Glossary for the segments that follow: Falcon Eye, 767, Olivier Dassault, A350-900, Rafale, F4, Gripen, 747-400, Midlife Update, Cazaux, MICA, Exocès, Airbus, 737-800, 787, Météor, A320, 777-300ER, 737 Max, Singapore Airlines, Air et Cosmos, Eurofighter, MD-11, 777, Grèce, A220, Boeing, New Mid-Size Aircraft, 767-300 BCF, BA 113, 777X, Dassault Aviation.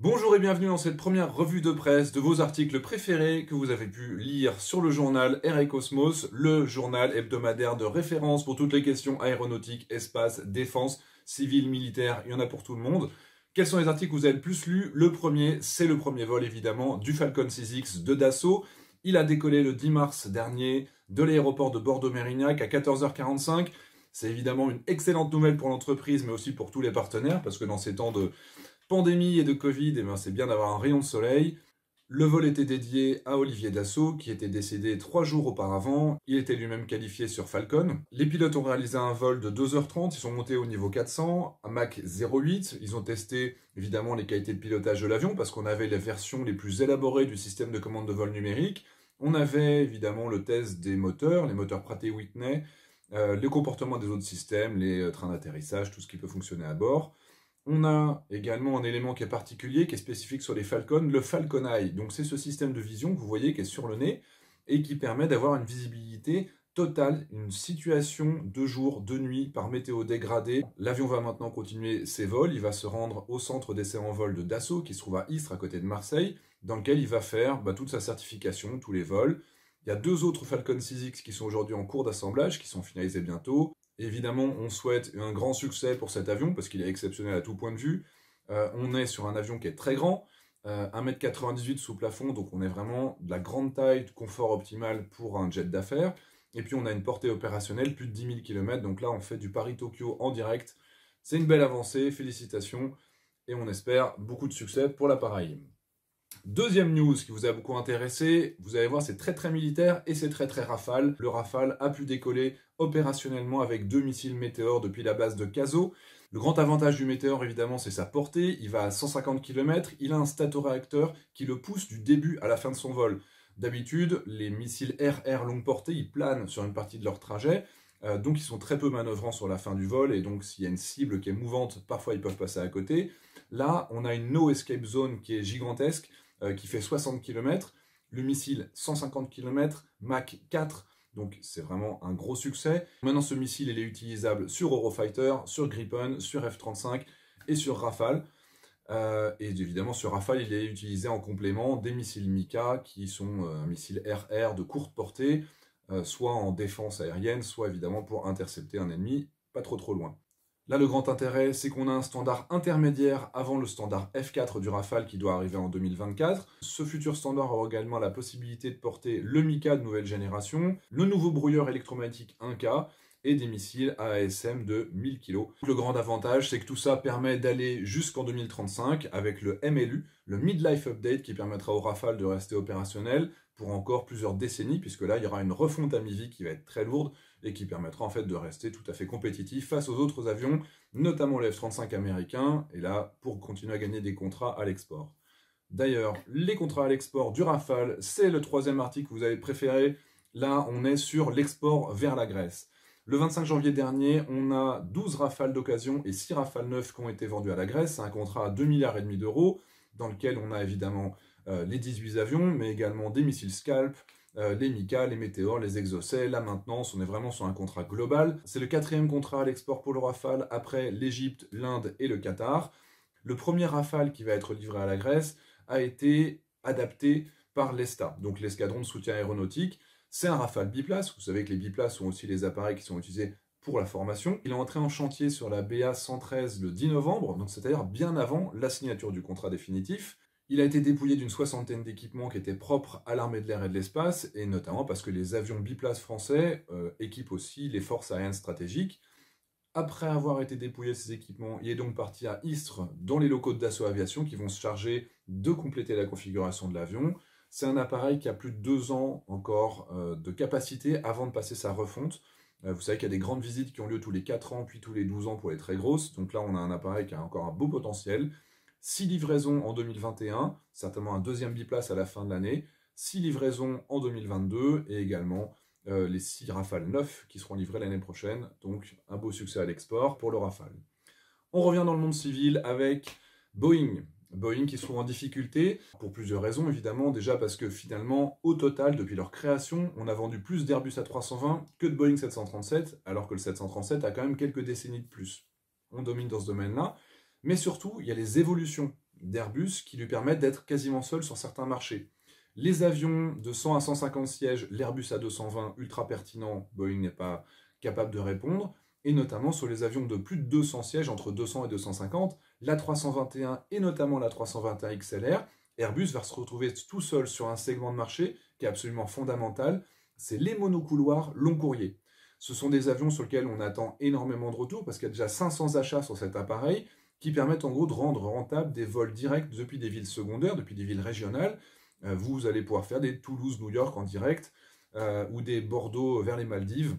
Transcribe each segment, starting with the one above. Bonjour et bienvenue dans cette première revue de presse de vos articles préférés que vous avez pu lire sur le journal Air et Cosmos, le journal hebdomadaire de référence pour toutes les questions aéronautiques, espace, défense, civile, militaire, il y en a pour tout le monde. Quels sont les articles que vous avez le plus lus? Le premier, c'est le premier vol évidemment du Falcon 6X de Dassault. Il a décollé le 10 mars dernier de l'aéroport de Bordeaux-Mérignac à 14h45. C'est évidemment une excellente nouvelle pour l'entreprise mais aussi pour tous les partenaires parce que dans ces temps de pandémie et de Covid, c'est bien d'avoir un rayon de soleil. Le vol était dédié à Olivier Dassault, qui était décédé 3 jours auparavant. Il était lui-même qualifié sur Falcon. Les pilotes ont réalisé un vol de 2h30, ils sont montés au niveau 400, à Mach 08. Ils ont testé, évidemment, les qualités de pilotage de l'avion, parce qu'on avait les versions les plus élaborées du système de commande de vol numérique. On avait, évidemment, le test des moteurs, les moteurs Pratt et Whitney, le comportement des autres systèmes, les trains d'atterrissage, tout ce qui peut fonctionner à bord. On a également un élément qui est particulier, qui est spécifique sur les Falcons, le Falcon Eye. Donc c'est ce système de vision que vous voyez qui est sur le nez et qui permet d'avoir une visibilité totale, une situation de jour, de nuit, par météo dégradée. L'avion va maintenant continuer ses vols. Il va se rendre au centre d'essai en vol de Dassault, qui se trouve à Istres, à côté de Marseille, dans lequel il va faire toute sa certification, tous les vols. Il y a 2 autres Falcon 6X qui sont aujourd'hui en cours d'assemblage, qui sont finalisés bientôt. Évidemment, on souhaite un grand succès pour cet avion, parce qu'il est exceptionnel à tout point de vue. On est sur un avion qui est très grand, 1,98 m sous plafond, donc on est vraiment de la grande taille, de confort optimal pour un jet d'affaires. Et puis on a une portée opérationnelle, plus de 10 000 km, donc là on fait du Paris-Tokyo en direct. C'est une belle avancée, félicitations, et on espère beaucoup de succès pour l'appareil. Deuxième news qui vous a beaucoup intéressé, vous allez voir, c'est très très militaire et c'est très très Rafale. Le Rafale a pu décoller opérationnellement avec 2 missiles Météor depuis la base de Cazaux. Le grand avantage du Météor, évidemment, c'est sa portée. Il va à 150 km, il a un statoréacteur qui le pousse du début à la fin de son vol. D'habitude, les missiles air-air longue portée, ils planent sur une partie de leur trajet, donc ils sont très peu manœuvrants sur la fin du vol, et donc s'il y a une cible qui est mouvante, parfois ils peuvent passer à côté. Là, on a une no escape zone qui est gigantesque, qui fait 60 km, le missile 150 km, Mach 4, donc c'est vraiment un gros succès. Maintenant ce missile il est utilisable sur Eurofighter, sur Gripen, sur F-35 et sur Rafale. Et évidemment sur Rafale il est utilisé en complément des missiles MICA qui sont un missile RR de courte portée, soit en défense aérienne, soit évidemment pour intercepter un ennemi pas trop loin. Là, le grand intérêt, c'est qu'on a un standard intermédiaire avant le standard F4 du Rafale qui doit arriver en 2024. Ce futur standard aura également la possibilité de porter le MICA de nouvelle génération, le nouveau brouilleur électromagnétique 1K et des missiles AASM de 1000 kg. Le grand avantage, c'est que tout ça permet d'aller jusqu'en 2035 avec le MLU, le Midlife Update, qui permettra au Rafale de rester opérationnel pour encore plusieurs décennies, puisque là, il y aura une refonte à mi-vie qui va être très lourde et qui permettra en fait de rester tout à fait compétitif face aux autres avions, notamment le F-35 américain, et là, pour continuer à gagner des contrats à l'export. D'ailleurs, les contrats à l'export du Rafale, c'est le 3e article que vous avez préféré. Là, on est sur l'export vers la Grèce. Le 25 janvier dernier, on a 12 Rafales d'occasion et 6 Rafales neufs qui ont été vendus à la Grèce. C'est un contrat à 2,5 milliards d'euros, dans lequel on a évidemment les 18 avions, mais également des missiles Scalp, les MICA, les Météor, les Exocès. Là, maintenance, on est vraiment sur un contrat global. C'est le 4e contrat à l'export pour le Rafale, après l'Égypte, l'Inde et le Qatar. Le premier Rafale qui va être livré à la Grèce a été adapté par l'ESTA, donc l'escadron de soutien aéronautique. C'est un Rafale biplace. Vous savez que les biplaces sont aussi les appareils qui sont utilisés pour la formation. Il est entré en chantier sur la BA 113 le 10 novembre, donc c'est-à-dire bien avant la signature du contrat définitif. Il a été dépouillé d'une 60aine d'équipements qui étaient propres à l'armée de l'air et de l'espace, et notamment parce que les avions biplaces français équipent aussi les forces aériennes stratégiques. Après avoir été dépouillé de ces équipements, il est donc parti à Istres, dans les locaux de Dassault Aviation, qui vont se charger de compléter la configuration de l'avion. C'est un appareil qui a plus de 2 ans encore de capacité avant de passer sa refonte. Vous savez qu'il y a des grandes visites qui ont lieu tous les 4 ans, puis tous les 12 ans pour les très grosses. Donc là, on a un appareil qui a encore un beau potentiel. 6 livraisons en 2021, certainement un 2e biplace à la fin de l'année, 6 livraisons en 2022 et également les 6 Rafale 9 qui seront livrés l'année prochaine. Donc un beau succès à l'export pour le Rafale. On revient dans le monde civil avec Boeing. Boeing qui se trouve en difficulté pour plusieurs raisons évidemment. Déjà parce que finalement, au total, depuis leur création, on a vendu plus d'Airbus A320 que de Boeing 737, alors que le 737 a quand même quelques décennies de plus. On domine dans ce domaine-là. Mais surtout, il y a les évolutions. d'Airbus qui lui permettent d'être quasiment seul sur certains marchés. Les avions de 100 à 150 sièges, l'Airbus A220 ultra pertinent, Boeing n'est pas capable de répondre, et notamment sur les avions de plus de 200 sièges, entre 200 et 250, l'A321 et notamment l'A321 XLR, Airbus va se retrouver tout seul sur un segment de marché qui est absolument fondamental, c'est les monocouloirs long courrier. Ce sont des avions sur lesquels on attend énormément de retours parce qu'il y a déjà 500 achats sur cet appareil qui permettent en gros de rendre rentable des vols directs depuis des villes secondaires, depuis des villes régionales. Vous allez pouvoir faire des Toulouse-New York en direct ou des Bordeaux vers les Maldives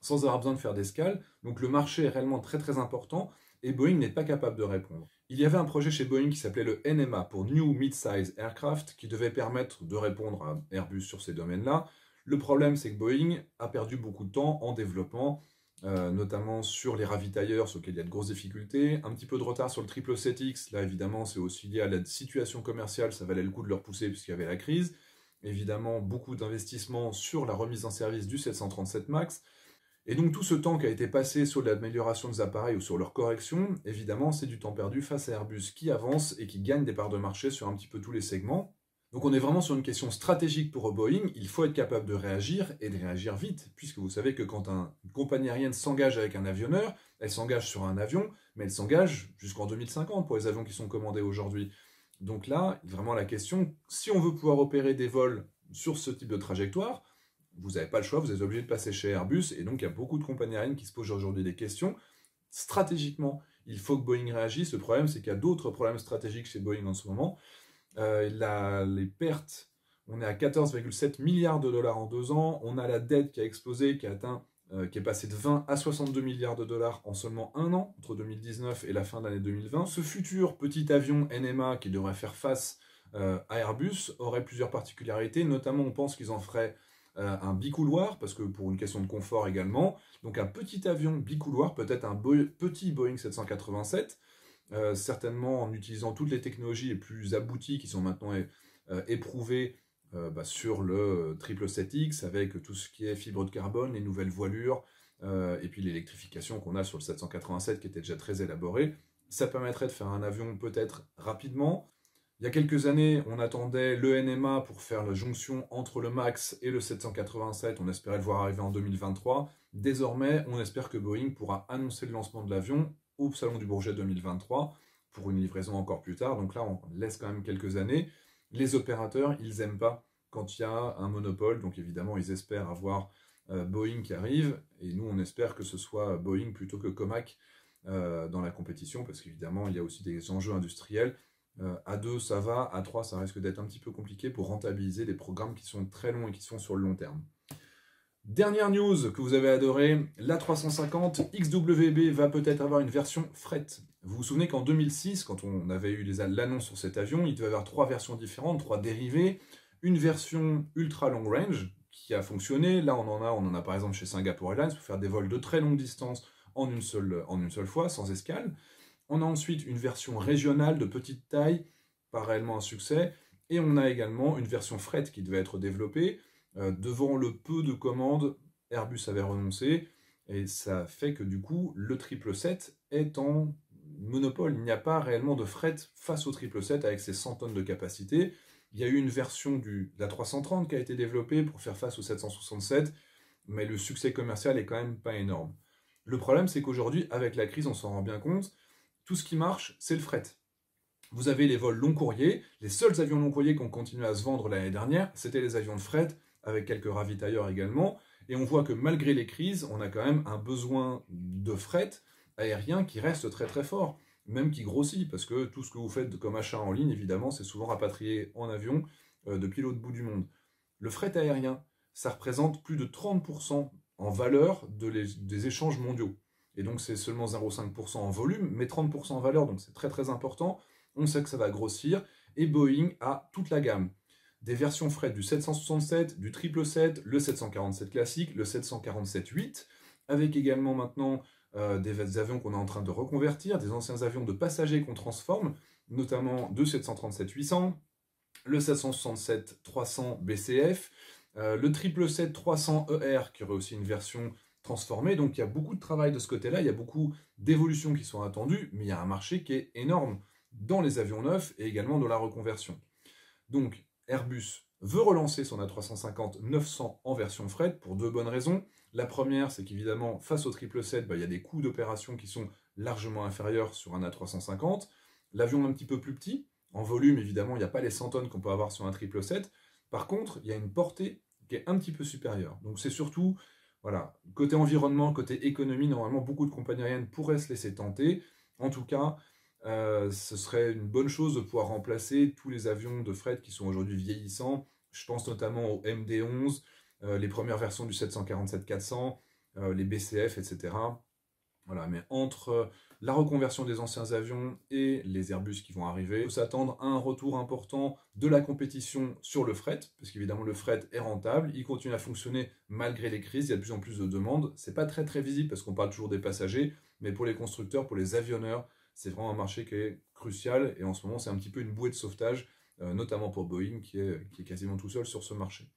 sans avoir besoin de faire d'escale. Donc le marché est réellement très très important et Boeing n'est pas capable de répondre. Il y avait un projet chez Boeing qui s'appelait le NMA pour New Mid-Size Aircraft qui devait permettre de répondre à Airbus sur ces domaines-là. Le problème c'est que Boeing a perdu beaucoup de temps en développement, notamment sur les ravitailleurs sur lesquels il y a de grosses difficultés, un petit peu de retard sur le 777X, là évidemment c'est aussi lié à la situation commerciale, ça valait le coup de leur pousser puisqu'il y avait la crise, évidemment beaucoup d'investissements sur la remise en service du 737 Max, et donc tout ce temps qui a été passé sur l'amélioration des appareils ou sur leur correction, évidemment c'est du temps perdu face à Airbus qui avance et qui gagne des parts de marché sur un petit peu tous les segments. Donc on est vraiment sur une question stratégique pour Boeing, il faut être capable de réagir et de réagir vite, puisque vous savez que quand une compagnie aérienne s'engage avec un avionneur, elle s'engage sur un avion, mais elle s'engage jusqu'en 2050 pour les avions qui sont commandés aujourd'hui. Donc là, vraiment la question, si on veut pouvoir opérer des vols sur ce type de trajectoire, vous n'avez pas le choix, vous êtes obligé de passer chez Airbus, et donc il y a beaucoup de compagnies aériennes qui se posent aujourd'hui des questions. Stratégiquement, il faut que Boeing réagisse, le problème c'est qu'il y a d'autres problèmes stratégiques chez Boeing en ce moment. Les pertes, on est à 14,7 milliards de dollars en 2 ans, on a la dette qui a explosé, qui est passée de 20 à 62 milliards de dollars en seulement 1 an, entre 2019 et la fin de l'année 2020. Ce futur petit avion NMA qui devrait faire face à Airbus aurait plusieurs particularités, notamment on pense qu'ils en feraient un bicouloir, parce que pour une question de confort également, donc un petit avion bicouloir, peut-être un petit Boeing 787, certainement en utilisant toutes les technologies les plus abouties qui sont maintenant éprouvées sur le 777X avec tout ce qui est fibre de carbone, les nouvelles voilures et puis l'électrification qu'on a sur le 787 qui était déjà très élaborée. Ça permettrait de faire un avion peut-être rapidement. Il y a quelques années, on attendait le NMA pour faire la jonction entre le MAX et le 787. On espérait le voir arriver en 2023. Désormais, on espère que Boeing pourra annoncer le lancement de l'avion au Salon du Bourget 2023 pour une livraison encore plus tard, donc là on laisse quand même quelques années. Les opérateurs, ils n'aiment pas quand il y a un monopole, donc évidemment ils espèrent avoir Boeing qui arrive, et nous on espère que ce soit Boeing plutôt que Comac dans la compétition, parce qu'évidemment il y a aussi des enjeux industriels. A2 ça va, A3 ça risque d'être un petit peu compliqué pour rentabiliser des programmes qui sont très longs et qui sont sur le long terme. Dernière news que vous avez adorée, l'A350 XWB va peut-être avoir une version fret. Vous vous souvenez qu'en 2006, quand on avait eu l'annonce sur cet avion, il devait y avoir 3 versions différentes, 3 dérivés. Une version ultra long range qui a fonctionné. Là, on en a par exemple chez Singapore Airlines pour faire des vols de très longue distance en une seule fois, sans escale. On a ensuite une version régionale de petite taille, pas réellement un succès. Et on a également une version fret qui devait être développée. Devant le peu de commandes, Airbus avait renoncé, et ça fait que du coup, le 777 est en monopole. Il n'y a pas réellement de fret face au 777 avec ses 100 tonnes de capacité. Il y a eu une version de la 330 qui a été développée pour faire face au 767, mais le succès commercial est quand même pas énorme. Le problème, c'est qu'aujourd'hui, avec la crise, on s'en rend bien compte, tout ce qui marche, c'est le fret. Vous avez les vols long courrier, les seuls avions long courrier qui ont continué à se vendre l'année dernière, c'était les avions de fret, avec quelques ravitailleurs également, et on voit que malgré les crises, on a quand même un besoin de fret aérien qui reste très très fort, même qui grossit, parce que tout ce que vous faites comme achat en ligne, évidemment, c'est souvent rapatrié en avion depuis l'autre bout du monde. Le fret aérien, ça représente plus de 30% en valeur des échanges mondiaux, et donc c'est seulement 0,5% en volume, mais 30% en valeur, donc c'est très très important, on sait que ça va grossir, et Boeing a toute la gamme. Des versions fret du 767, du 777, le 747 classique, le 747-8, avec également maintenant des avions qu'on est en train de reconvertir, des anciens avions de passagers qu'on transforme, notamment le 737-800, le 767-300 BCF, le 777-300ER qui aurait aussi une version transformée. Donc il y a beaucoup de travail de ce côté-là, il y a beaucoup d'évolutions qui sont attendues, mais il y a un marché qui est énorme. dans les avions neufs et également dans la reconversion. Donc Airbus veut relancer son A350-900 en version fret pour deux bonnes raisons. La première, c'est qu'évidemment, face au 777, il y a des coûts d'opération qui sont largement inférieurs sur un A350. L'avion est un petit peu plus petit. En volume, évidemment, il n'y a pas les 100 tonnes qu'on peut avoir sur un 777. Par contre, il y a une portée qui est un petit peu supérieure. Donc c'est surtout, voilà, côté environnement, côté économie, normalement, beaucoup de compagnies aériennes pourraient se laisser tenter. En tout cas, ce serait une bonne chose de pouvoir remplacer tous les avions de fret qui sont aujourd'hui vieillissants. Je pense notamment au MD-11, les premières versions du 747-400, les BCF, etc. Voilà, mais entre la reconversion des anciens avions et les Airbus qui vont arriver, il faut s'attendre à un retour important de la compétition sur le fret, parce qu'évidemment le fret est rentable, il continue à fonctionner malgré les crises, il y a de plus en plus de demandes. C'est pas très visible parce qu'on parle toujours des passagers, mais pour les constructeurs, pour les avionneurs, c'est vraiment un marché qui est crucial, et en ce moment c'est un petit peu une bouée de sauvetage, notamment pour Boeing qui est quasiment tout seul sur ce marché.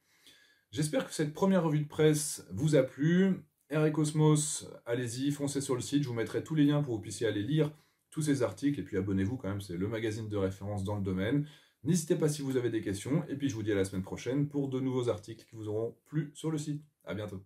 J'espère que cette première revue de presse vous a plu. Air et Cosmos, allez-y, foncez sur le site, je vous mettrai tous les liens pour que vous puissiez aller lire tous ces articles, et puis abonnez-vous quand même, c'est le magazine de référence dans le domaine. N'hésitez pas si vous avez des questions, et puis je vous dis à la semaine prochaine pour de nouveaux articles qui vous auront plu sur le site. À bientôt.